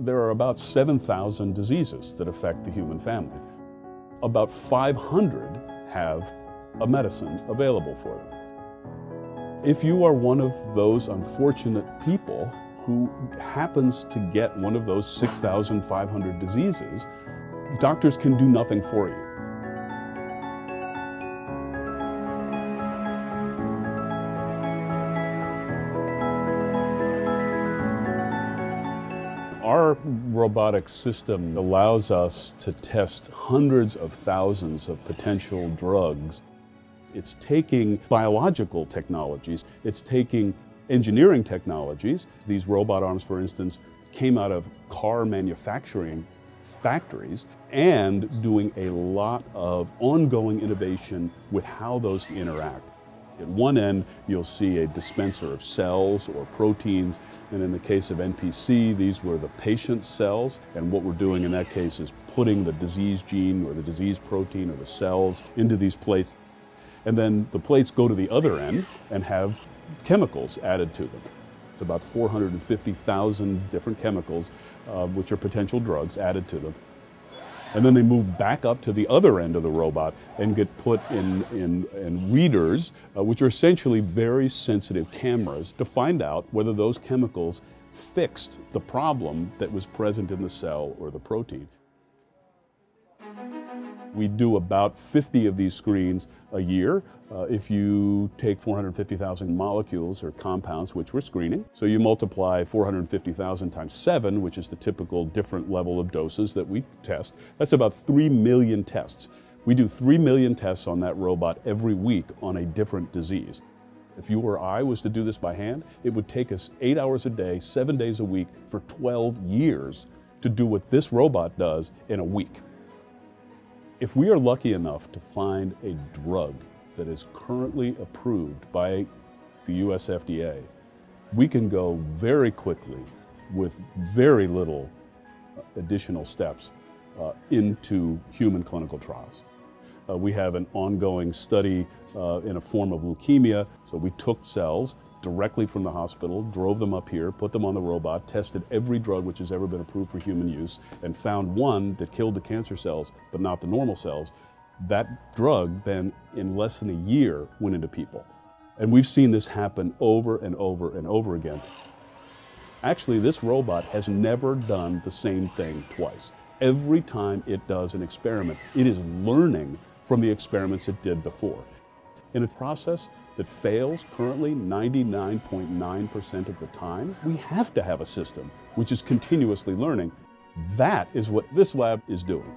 There are about 7,000 diseases that affect the human family. About 500 have a medicine available for them. If you are one of those unfortunate people who happens to get one of those 6,500 diseases, doctors can do nothing for you. Our robotic system allows us to test hundreds of thousands of potential drugs. It's taking biological technologies, it's taking engineering technologies. These robot arms, for instance, came out of car manufacturing factories, and doing a lot of ongoing innovation with how those interact. At one end, you'll see a dispenser of cells or proteins, and in the case of NPC, these were the patient's cells, and what we're doing in that case is putting the disease gene or the disease protein or the cells into these plates, and then the plates go to the other end and have chemicals added to them. It's about 450,000 different chemicals, which are potential drugs, added to them. And then they move back up to the other end of the robot and get put in readers, which are essentially very sensitive cameras, to find out whether those chemicals fixed the problem that was present in the cell or the protein. We do about 50 of these screens a year. If you take 450,000 molecules or compounds, which we're screening, so you multiply 450,000 times 7, which is the typical different level of doses that we test, that's about 3 million tests. We do 3 million tests on that robot every week on a different disease. If you or I was to do this by hand, it would take us 8 hours a day, 7 days a week, for 12 years to do what this robot does in a week. If we are lucky enough to find a drug that is currently approved by the US FDA, we can go very quickly with very little additional steps into human clinical trials. We have an ongoing study in a form of leukemia, so we took cells directly from the hospital, drove them up here, put them on the robot, tested every drug which has ever been approved for human use, and found one that killed the cancer cells, but not the normal cells. That drug then, in less than a year, went into people. And we've seen this happen over and over and over again. Actually, this robot has never done the same thing twice. Every time it does an experiment, it is learning from the experiments it did before. In a process that fails currently 99.9% of the time, we have to have a system which is continuously learning. That is what this lab is doing.